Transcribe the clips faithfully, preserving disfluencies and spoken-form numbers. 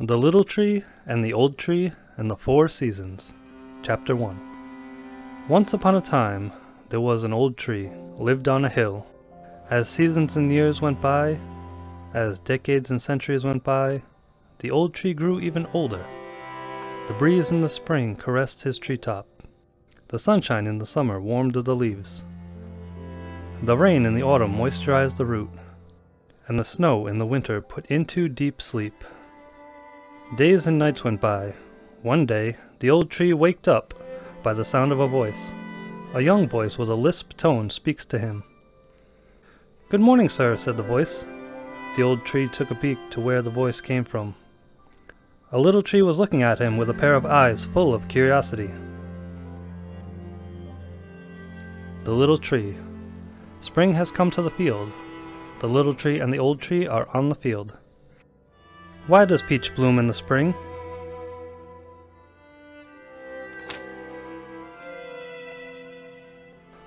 The Little Tree and the Old Tree and the Four Seasons. Chapter one. Once upon a time, there was an old tree, lived on a hill. As seasons and years went by, as decades and centuries went by, the old tree grew even older. The breeze in the spring caressed his treetop. The sunshine in the summer warmed the leaves. The rain in the autumn moisturized the root, and the snow in the winter put into deep sleep. Days and nights went by. One day, the old tree waked up by the sound of a voice. A young voice with a lisp tone speaks to him. "Good morning, sir," said the voice. The old tree took a peek to where the voice came from. A little tree was looking at him with a pair of eyes full of curiosity. The Little Tree. Spring has come to the field. The little tree and the old tree are on the field. Why does peach bloom in the spring?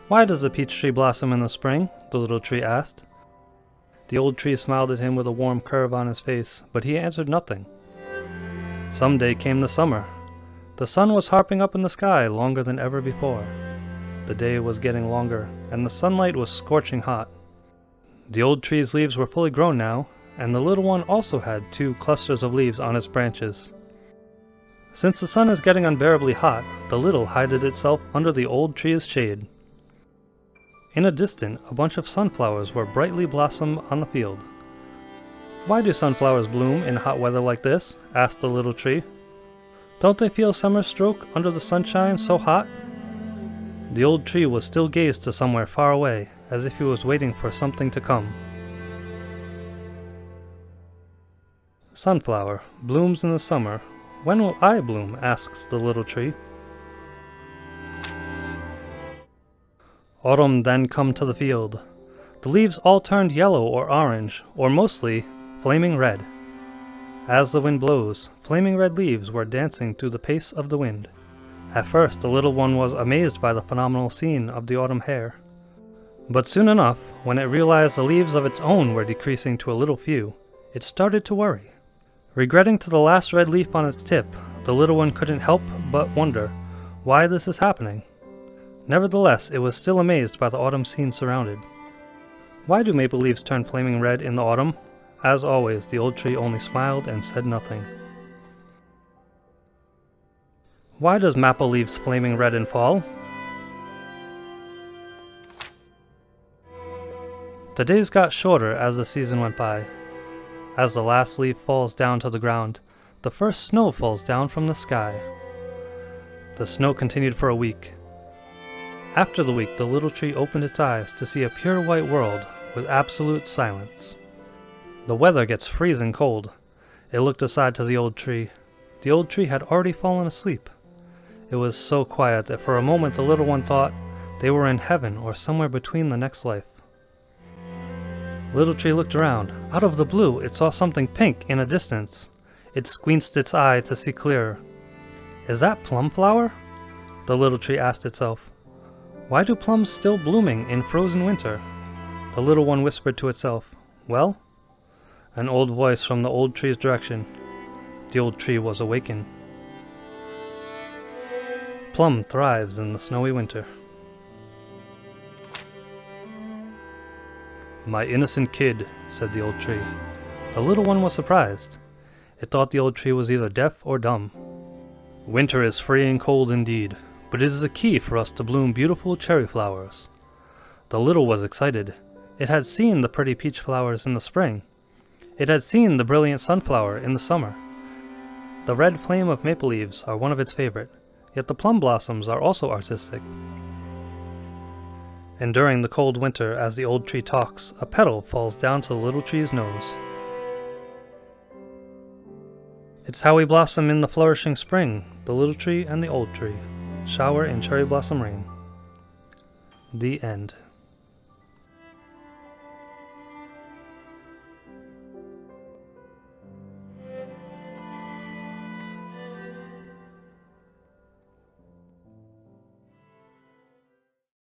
Why does the peach tree blossom in the spring? The little tree asked. The old tree smiled at him with a warm curve on his face, but he answered nothing. Some day came the summer. The sun was harping up in the sky longer than ever before. The day was getting longer, and the sunlight was scorching hot. The old tree's leaves were fully grown now, and the little one also had two clusters of leaves on its branches. Since the sun is getting unbearably hot, the little hided itself under the old tree's shade. In a distance, a bunch of sunflowers were brightly blossomed on the field. "Why do sunflowers bloom in hot weather like this?" asked the little tree. "Don't they feel summer stroke under the sunshine so hot?" The old tree was still gazed to somewhere far away, as if he was waiting for something to come. Sunflower blooms in the summer. "When will I bloom?" asks the little tree. Autumn then come to the field. The leaves all turned yellow or orange, or mostly flaming red. As the wind blows, flaming red leaves were dancing to the pace of the wind. At first, the little one was amazed by the phenomenal scene of the autumn hair. But soon enough, when it realized the leaves of its own were decreasing to a little few, it started to worry. Regretting to the last red leaf on its tip, the little one couldn't help but wonder why this is happening. Nevertheless, it was still amazed by the autumn scene surrounded. Why do maple leaves turn flaming red in the autumn? As always, the old tree only smiled and said nothing. Why does maple leaves flaming red in fall? The days got shorter as the season went by. As the last leaf falls down to the ground, the first snow falls down from the sky. The snow continued for a week. After the week, the little tree opened its eyes to see a pure white world with absolute silence. The weather gets freezing cold. It looked aside to the old tree. The old tree had already fallen asleep. It was so quiet that for a moment the little one thought they were in heaven or somewhere between the next life. Little tree looked around. Out of the blue, it saw something pink in a distance. It squinted its eye to see clearer. "Is that plum flower?" the little tree asked itself. "Why do plums still blooming in frozen winter?" The little one whispered to itself. "Well?" An old voice from the old tree's direction. The old tree was awakened. Plum thrives in the snowy winter. "My innocent kid," said the old tree. The little one was surprised. It thought the old tree was either deaf or dumb. "Winter is freezing cold indeed, but it is a key for us to bloom beautiful cherry flowers." The little was excited. It had seen the pretty peach flowers in the spring. It had seen the brilliant sunflower in the summer. The red flame of maple leaves are one of its favorite, yet the plum blossoms are also artistic. And during the cold winter, as the old tree talks, a petal falls down to the little tree's nose. It's how we blossom in the flourishing spring. The little tree and the old tree. Shower and cherry blossom rain. The end.